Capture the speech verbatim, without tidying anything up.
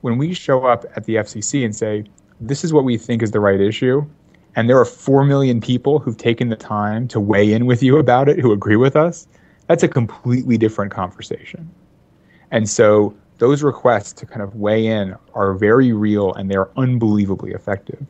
when we show up at the F C C and say, this is what we think is the right issue, and there are four million people who've taken the time to weigh in with you about it who agree with us, that's a completely different conversation. And so those requests to kind of weigh in are very real, and they're unbelievably effective.